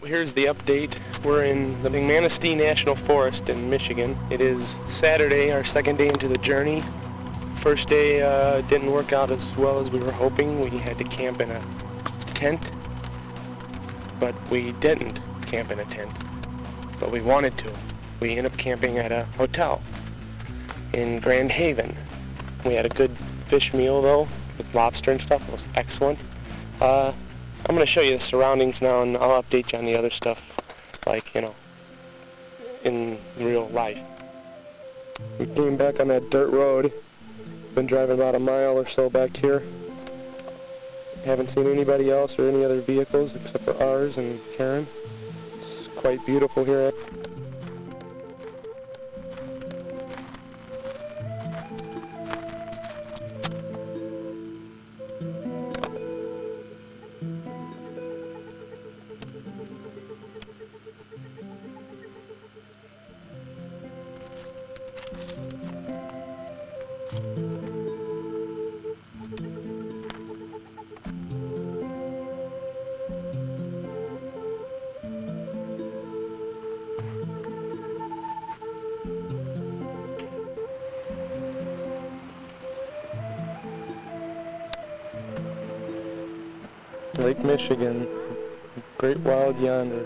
Well, here's the update. We're in the Manistee National Forest in Michigan. It is Saturday, our second day into the journey. First day didn't work out as well as we were hoping. We had to camp in a tent, but we didn't camp in a tent, but we wanted to. We ended up camping at a hotel in Grand Haven. We had a good fish meal though, with lobster and stuff. It was excellent. I'm going to show you the surroundings now, and I'll update you on the other stuff, like, you know, in real life. We came back on that dirt road. Been driving about a mile or so back here. Haven't seen anybody else or any other vehicles except for ours and Karen. It's quite beautiful here. Lake Michigan, great wild yonder.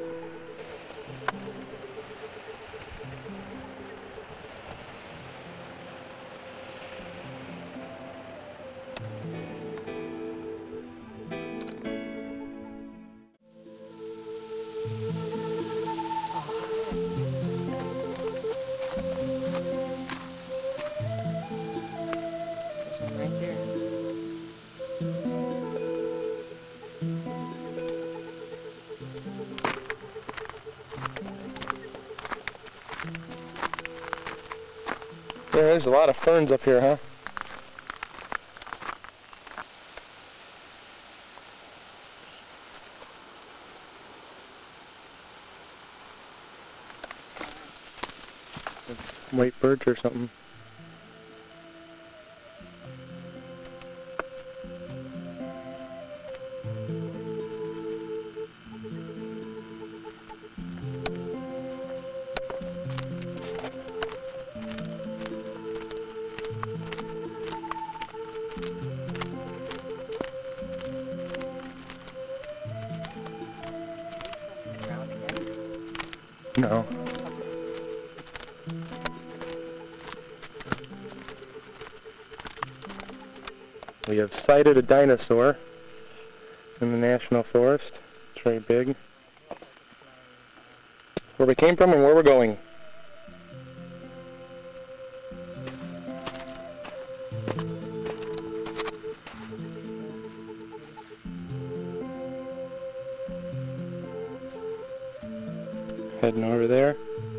Yeah, there's a lot of ferns up here, huh? White birch or something. No. We have sighted a dinosaur in the National Forest. It's very big. Where we came from and where we're going. Heading over there. I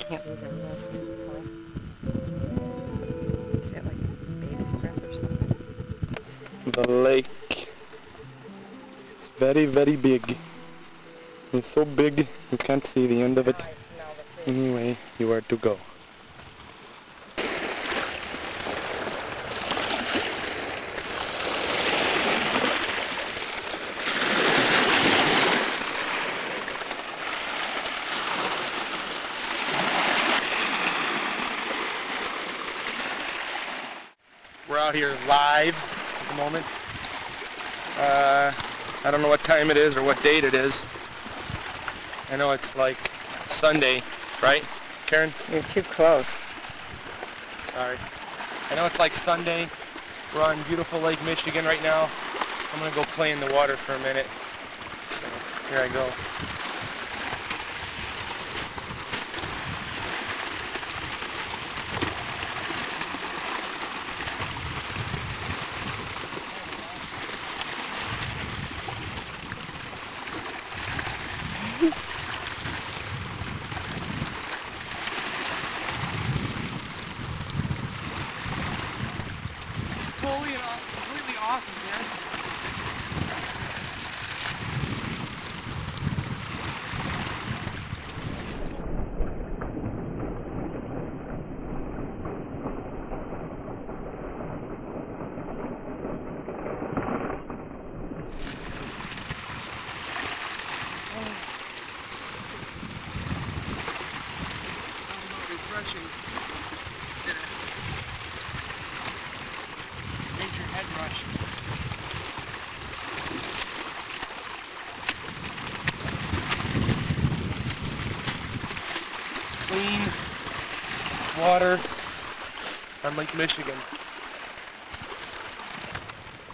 can't lose our love for the color. Is that like baby's breath or something? The lake. It's very, very big. It's so big you can't see the end of it. Anyway, you are to go. We're out here live at the moment. I don't know what time it is or what date it is. I know it's like Sunday, right, Karen? You're too close. Sorry. I know it's like Sunday. We're on beautiful Lake Michigan right now. I'm going to go play in the water for a minute. So here I go. Completely awesome, man. brush. Clean water on Lake Michigan.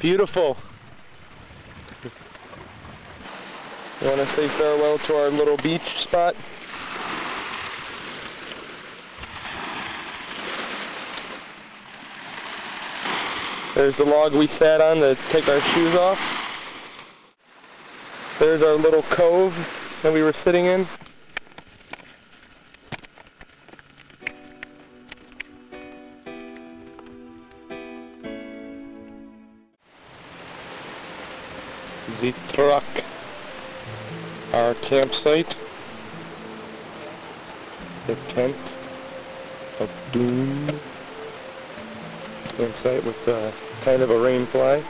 Beautiful. You want to say farewell to our little beach spot? There's the log we sat on to take our shoes off. There's our little cove that we were sitting in. The truck, our campsite, the tent of doom, campsite with kind of a rain fly.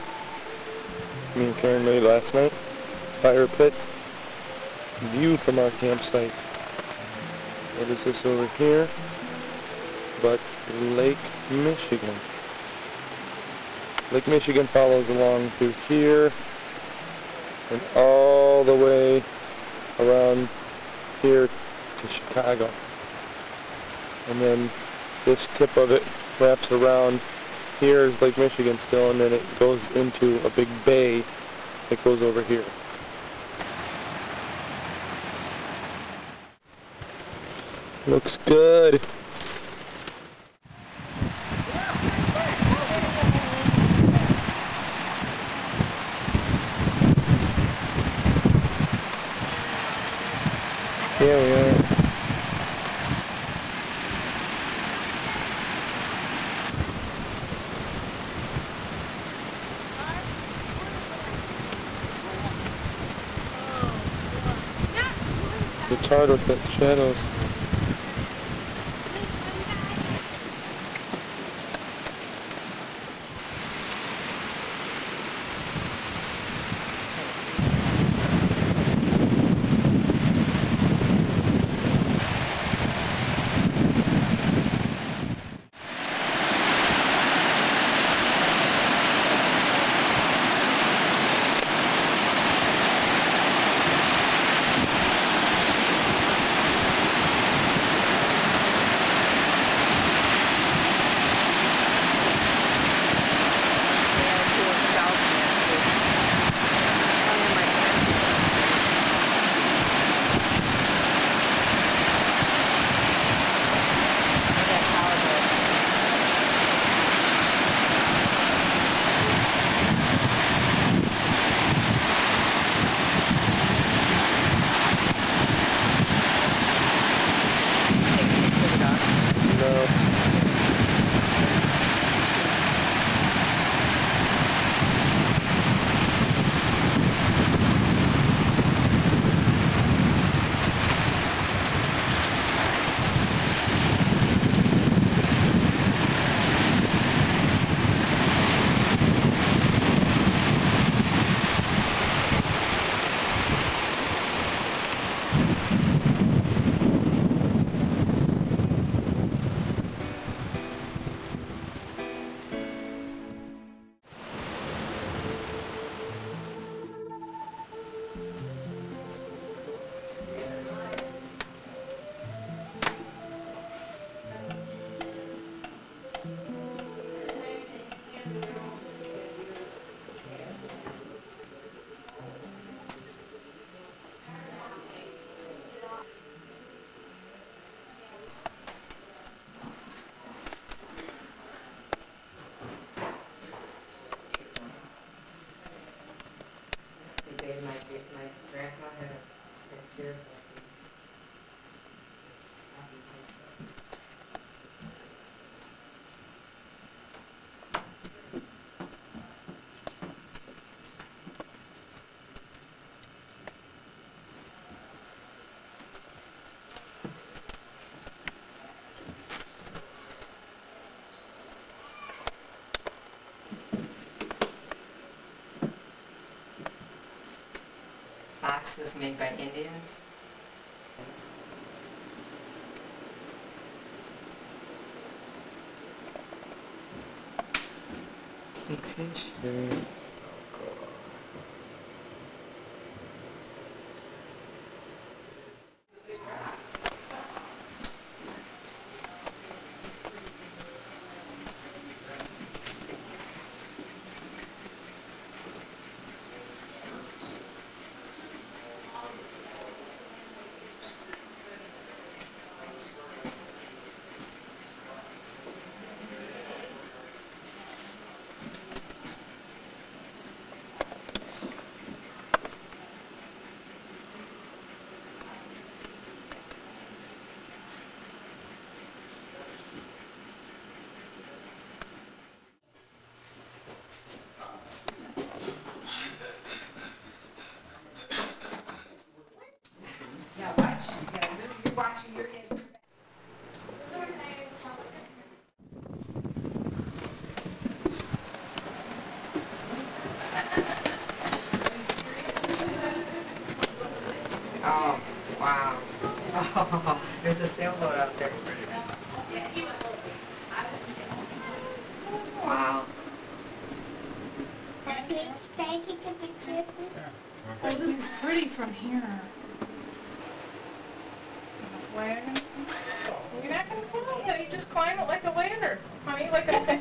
Me and Karen made last night. Fire pit, view from our campsite. What is this over here? But Lake Michigan. Lake Michigan follows along through here and all the way around here to Chicago. And then this tip of it wraps around. Here is Lake Michigan still, and then it goes into a big bay that goes over here. Looks good. It's hard with the shadows. Boxes made by Indians. Big fish. Mm-hmm. So cool. Oh, wow. Oh, there's a sailboat out there. Wow. Can I take a picture of this? Oh, this is pretty from here. Flare. You're not going to fall, you just climb it like a ladder, honey, like a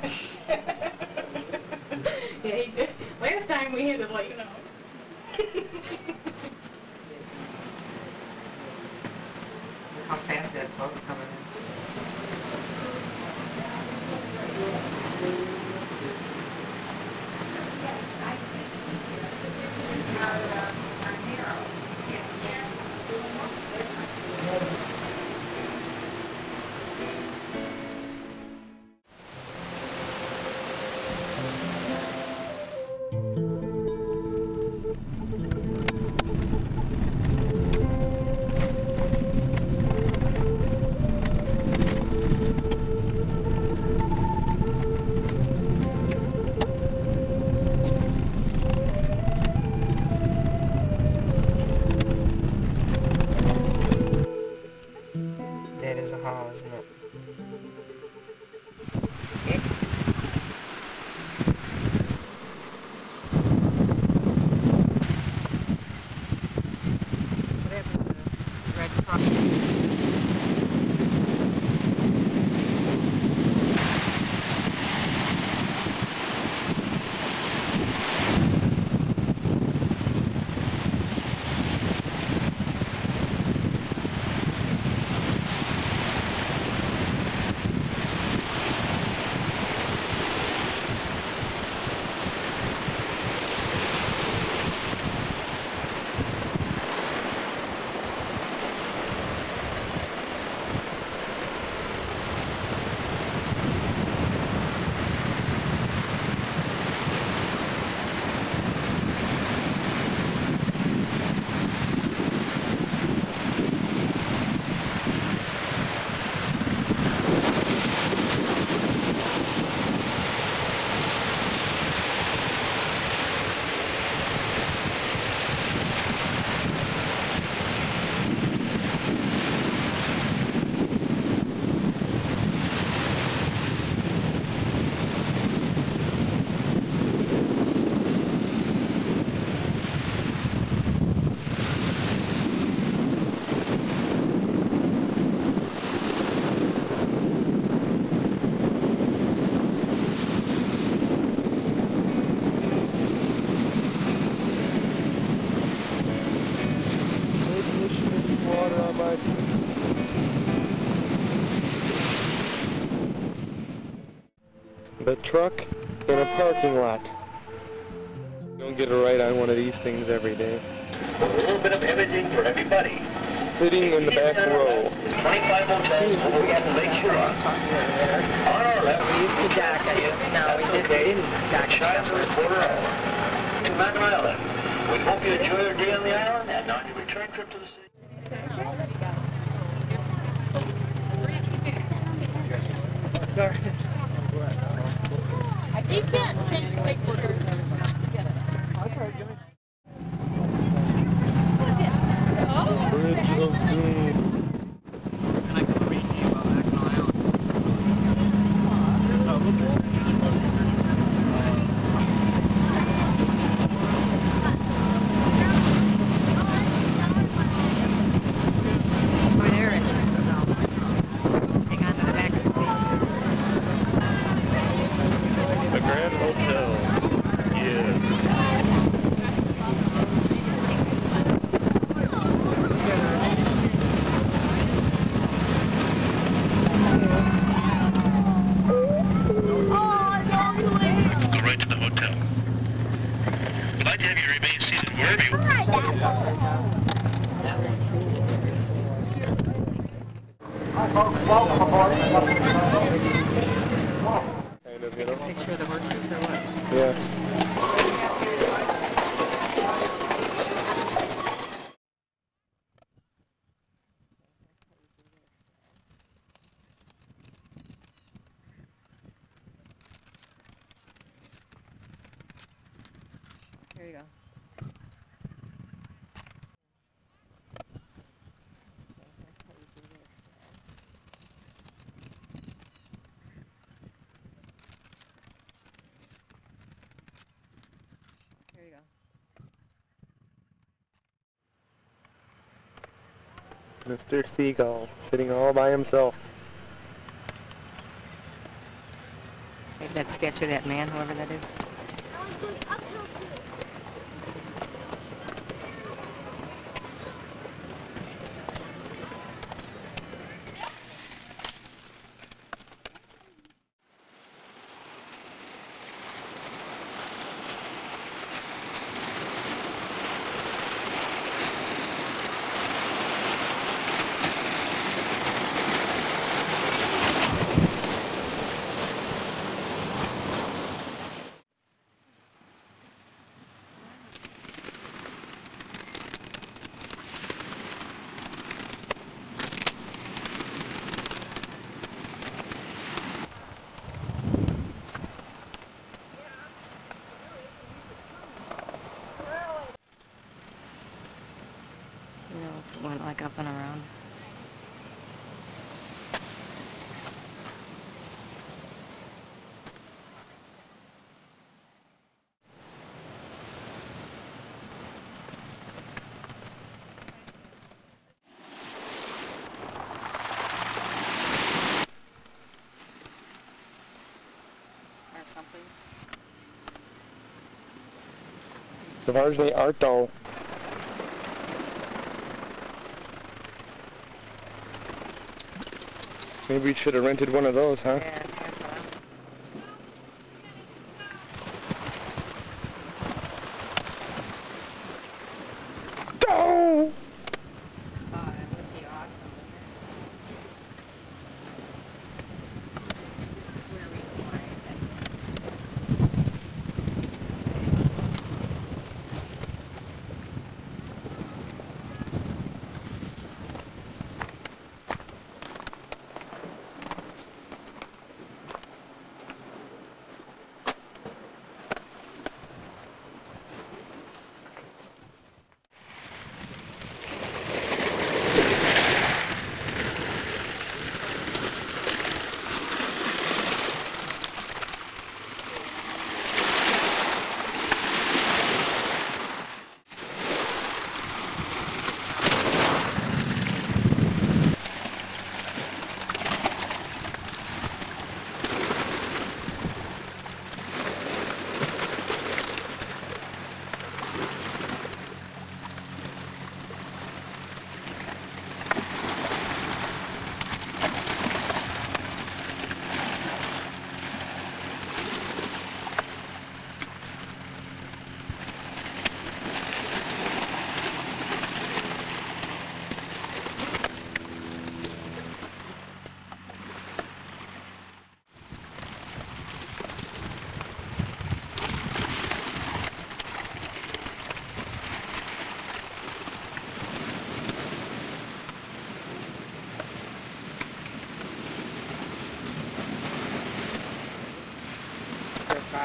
yeah, you did. Last time we had to let you know. How fast that boat's coming in. A truck in a parking lot. Don't get a ride on one of these things every day. A little bit of imaging for everybody. Sitting in the back row. 25 hotels we have to make sure on. On our left, we used to dock it. No, we didn't dock it. To Mackinac Island. We hope you enjoy your day on the island and on your return trip to the city. Sorry. You can't take the picture. Bridge of Doom. And I can read you about Mackinac Island. the Grand Hotel. Yeah. Go right to the hotel. We'd like to have you remain seated wherever you are. Take a picture of the horses or what? Yeah. Here you go. Mr. Seagull, sitting all by himself. Maybe that statue of that man, whoever that is. Went like up and around. Or something. The largely art doll. Maybe we should have rented one of those, huh? Yeah.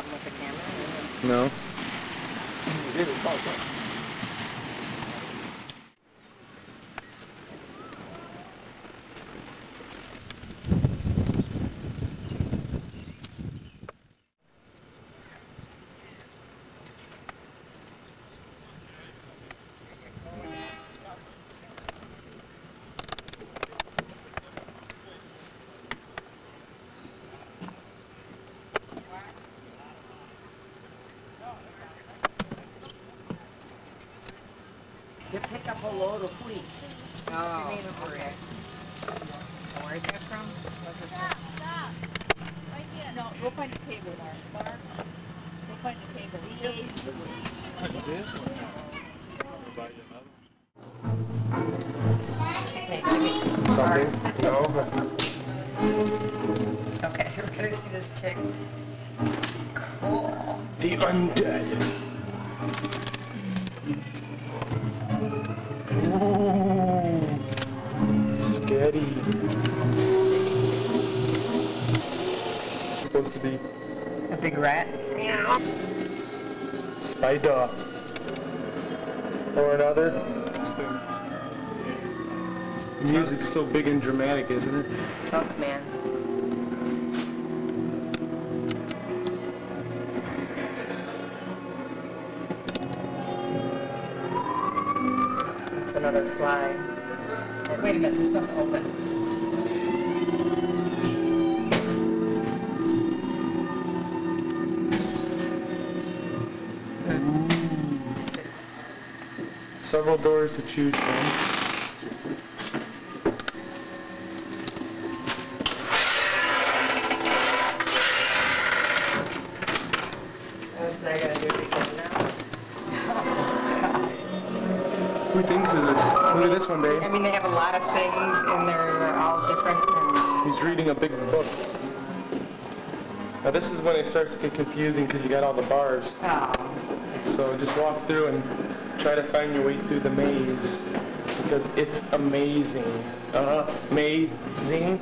With the camera? No. Holoro Puri. Oh, the name of okay. It. Where is that from? Stop, stop. Right here. No, we'll find a table, Mark. Mark, we'll find a table. Something? No. Okay, we're going to see this chick. Cool. The undead. Ooh, scary. It's supposed to be a big rat? Yeah. Spider. Or another? The music's so big and dramatic, isn't it? Truck man. Another fly. Oh, wait a minute, this must open. Several doors to choose from. That's not gonna do anything now. Who thinks of this? Look at this one, Dave. I mean, they have a lot of things, and they're all different. He's reading a big book. Now, this is when it starts to get confusing because you got all the bars. Oh. So just walk through and try to find your way through the maze because it's amazing. Amazing.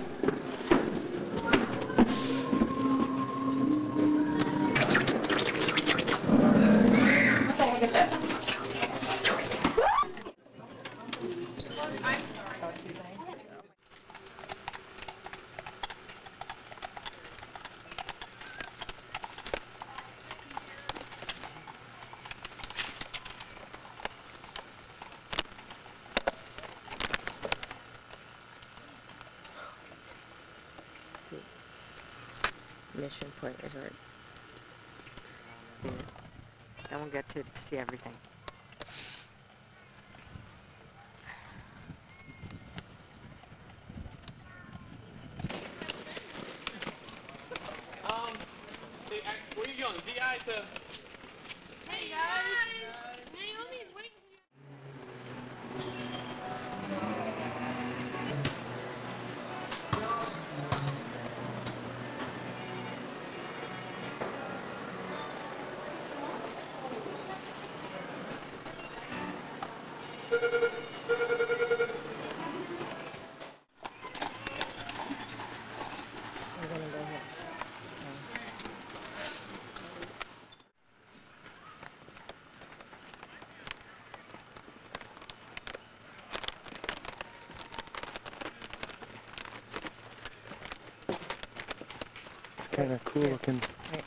Mission Point Resort. Yeah. Then we'll get to see everything. Where are you going? DI to... Hey guys! Naomi's waiting for you. Kind of cool looking. Right.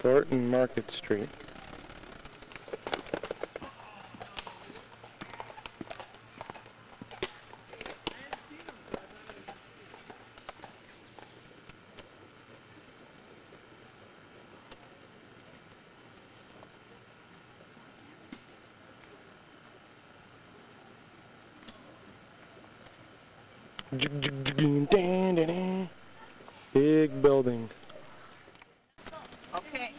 Thornton Market Street. Big building. Okay.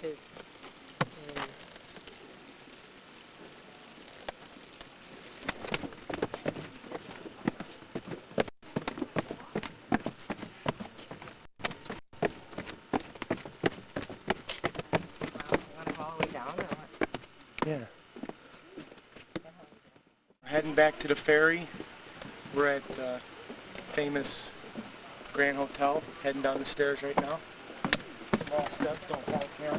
To heading back to the ferry. We're at the famous Grand Hotel, heading down the stairs right now. Small steps, don't fall, Karen.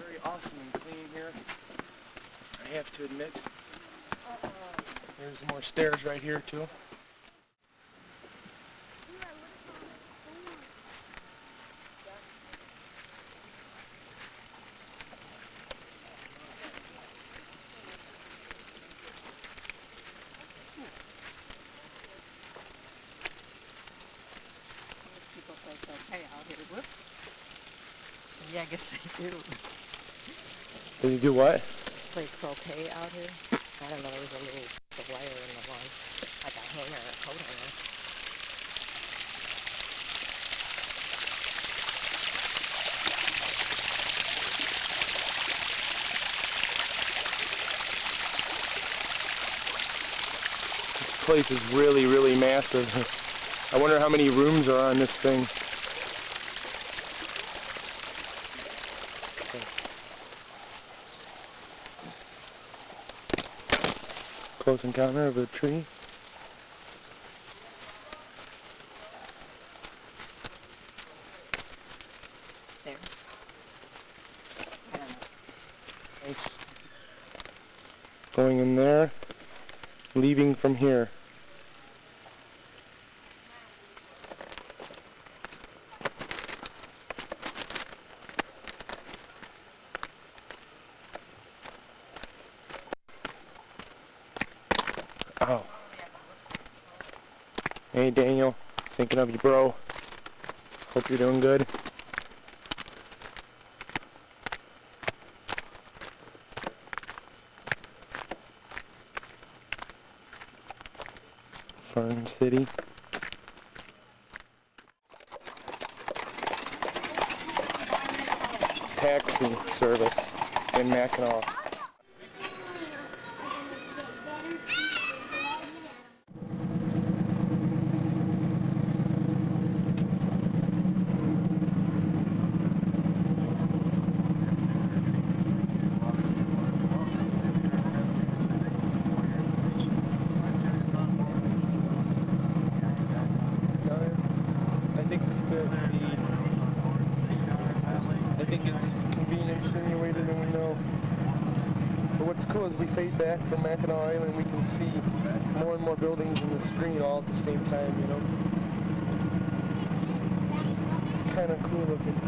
Very awesome and clean here, I have to admit. There's more stairs right here too. Yeah, I guess they do. Well, you do what? Play croquet out here. I don't know, there was a little wire in the lawn, like a hanger, a coat hanger. This place is really, really massive. I wonder how many rooms are on this thing. Close encounter of a tree. There. I don't know. Thanks. Going in there, leaving from here. Oh. Hey Daniel, thinking of you, bro. Hope you're doing good. Fern City. Taxi service in Mackinac. As we fade back from Mackinac Island, we can see more and more buildings in the screen all at the same time, you know. It's kind of cool looking.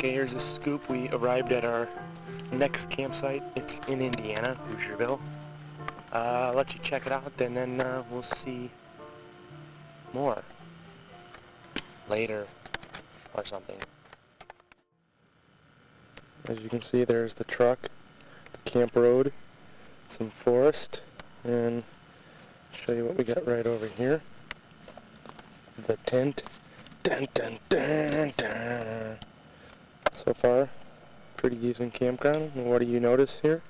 Okay, here's a scoop. We arrived at our next campsite. It's in Indiana, Hoosierville. I'll let you check it out, and then we'll see more later or something. As you can see, there's the truck, the camp road, some forest, and I'll show you what we got right over here. The tent. Dun, dun, dun, dun. so far. Pretty decent campground. And what do you notice here?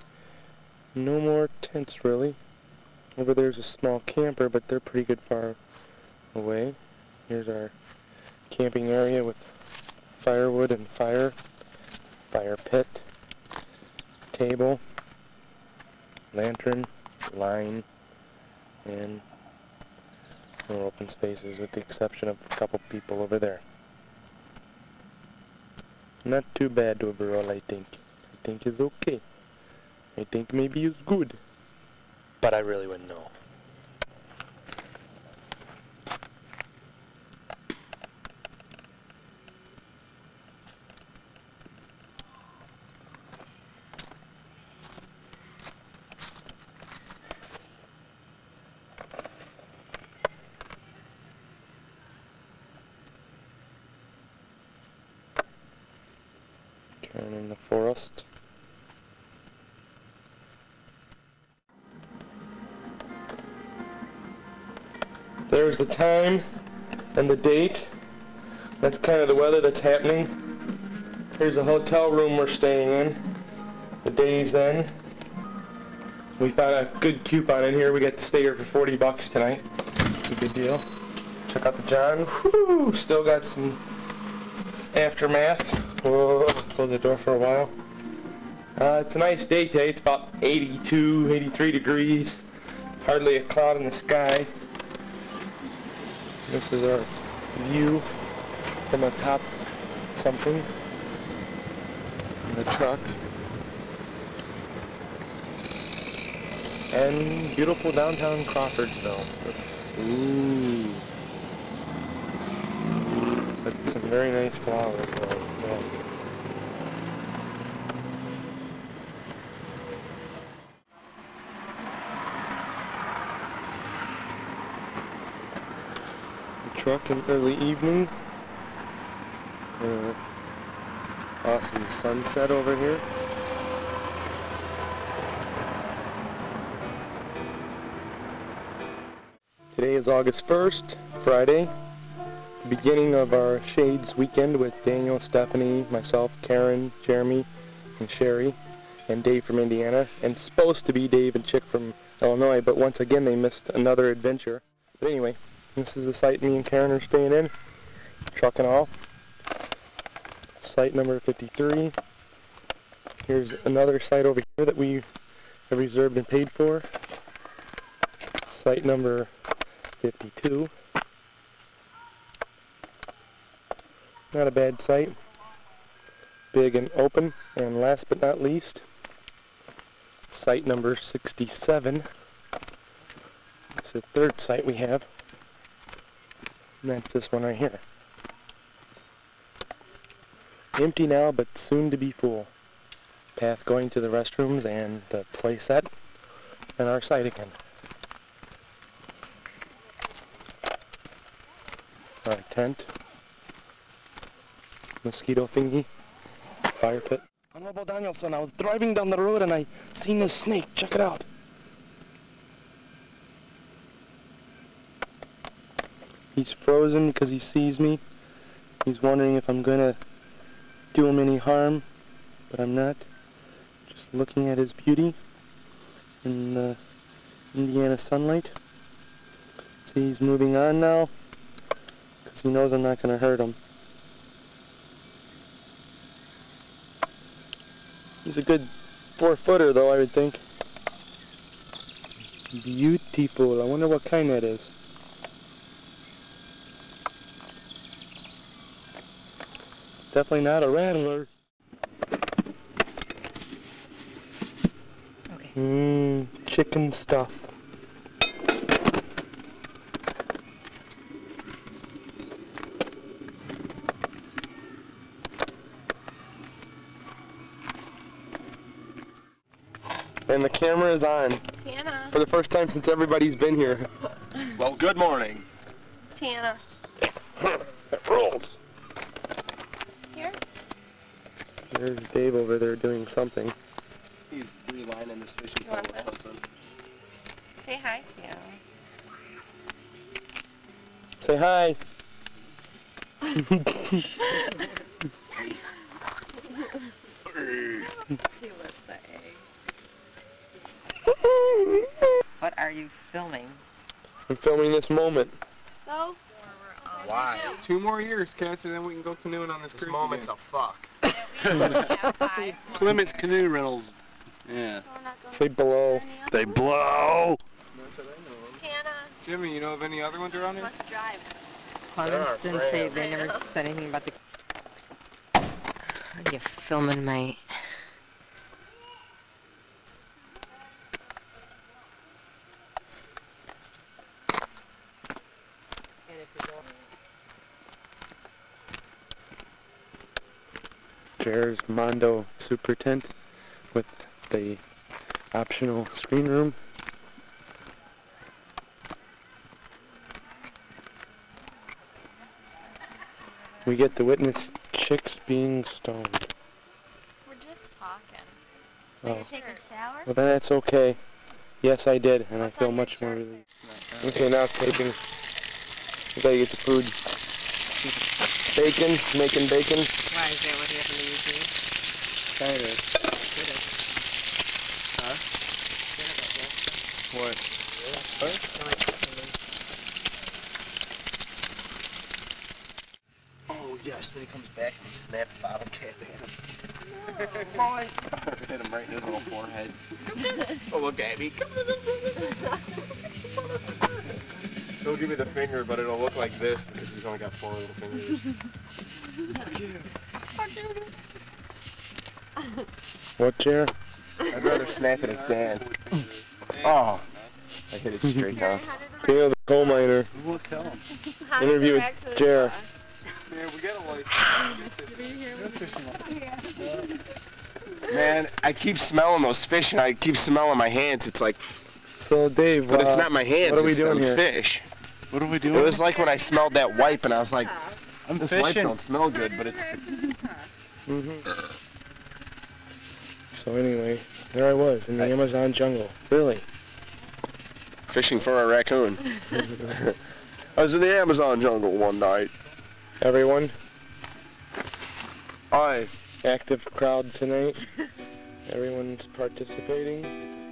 No more tents, really. Over there's a small camper, but they're pretty good far away. Here's our camping area with firewood and fire pit, table, lantern, line, and more open spaces with the exception of a couple people over there. Not too bad overall, I think. I think it's okay. I think maybe it's good, but I really wouldn't know. Turn in the forest. There's the time and the date. That's kind of the weather that's happening. Here's the hotel room we're staying in. The day's in. We found a good coupon in here. We got to stay here for 40 bucks tonight. It's a good deal. Check out the John. Woo! Still got some aftermath. Whoa, close the door for a while. It's a nice day today. It's about 82, 83 degrees. Hardly a cloud in the sky. This is our view from atop something in the truck. And beautiful downtown Crawfordsville. Ooh. That's some very nice flowers. Yeah. Truck in early evening. Awesome sunset over here. Today is August 1st, Friday, the beginning of our Shades weekend with Daniel, Stephanie, myself, Karen, Jeremy, and Sherry, and Dave from Indiana, and supposed to be Dave and Chick from Illinois, but once again they missed another adventure. But anyway, this is the site me and Karen are staying in, truck and all. Site number 53. Here's another site over here that we have reserved and paid for. Site number 52. Not a bad site. Big and open. And last but not least, site number 67. It's the third site we have. And that's this one right here. Empty now, but soon to be full. Path going to the restrooms and the play set, and our site again. Our tent. Mosquito thingy. Fire pit. I'm Rob Danielson. I was driving down the road and I seen this snake. Check it out. He's frozen because he sees me. He's wondering if I'm gonna do him any harm, but I'm not. Just looking at his beauty in the Indiana sunlight. See, he's moving on now because he knows I'm not gonna hurt him. He's a good 4-footer though, I would think. Beautiful. I wonder what kind that is. Definitely not a rattler. Okay. Chicken stuff. And the camera is on. Tiana. For the first time since everybody's been here. Well, good morning. Tiana. It rolls. There's Dave over there doing something. He's relining his fishing pole. Say hi to him. Say hi. She loves the egg. What are you filming? I'm filming this moment. So? Why? 2 more years, Cass, and then we can go canoeing on this moment's again. A fuck. Clements Canoe Rentals. Yeah. So they blow. They blow! Tiana. Jimmy, you know of any other ones around here? Must drive. Clements didn't say they never said anything about the... Are you filming, mate? There's Mondo Super Tent with the optional screen room. We get to witness chicks being stoned. We're just talking. Did you take a shower? Well, then that's okay. Yes, I did, and I feel much more relieved. Okay, now it's bacon. We gotta get the food. Bacon, making bacon. Why is that what you have to leave here? Kind of. Huh? What? What? Oh, yes, then he comes back and he snapped the bottle cap at him. Boy! Hit him right in his little forehead. Oh, look at me. He'll give me the finger, but it'll look like this because he's only got 4 little fingers. What chair? I'd rather snap it at Dan. Oh, I hit it straight down. Tail the coal miner. We'll tell him. Interview with Jer. Man, we got a license. Man, I keep smelling those fish, and I keep smelling my hands. It's like. So Dave, but it's not my hands. What are we doing here? Fish. What are we doing? It was like when I smelled that wipe, and I was like, I'm this fishing. Wipe don't smell good, but it's. So anyway, there I was in the Amazon jungle. Really. Fishing for a raccoon. I was in the Amazon jungle one night. Everyone. Active crowd tonight. Everyone's participating.